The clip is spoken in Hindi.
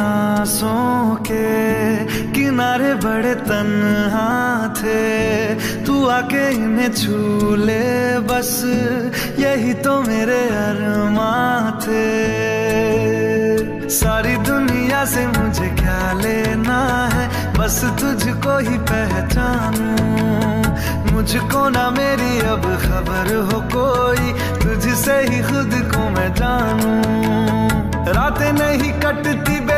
सांसों के किनारे बड़े तन्हा थे, तू आके इन्हें छू ले बस, यही तो मेरे अरमां थे। सारी दुनिया से मुझे क्या लेना है, बस तुझको ही पहचानूं। मुझको ना मेरी अब खबर हो कोई, तुझसे ही खुद को मैं जानूं। रातें नहीं कटती